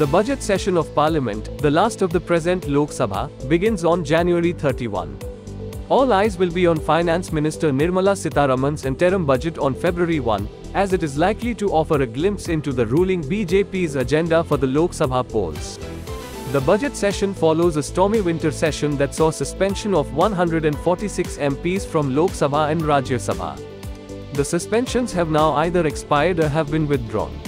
The budget session of Parliament, the last of the present Lok Sabha, begins on January 31. All eyes will be on Finance Minister Nirmala Sitaraman's interim budget on February 1, as it is likely to offer a glimpse into the ruling BJP's agenda for the Lok Sabha polls. The budget session follows a stormy winter session that saw suspension of 146 MPs from Lok Sabha and Rajya Sabha. The suspensions have now either expired or have been withdrawn.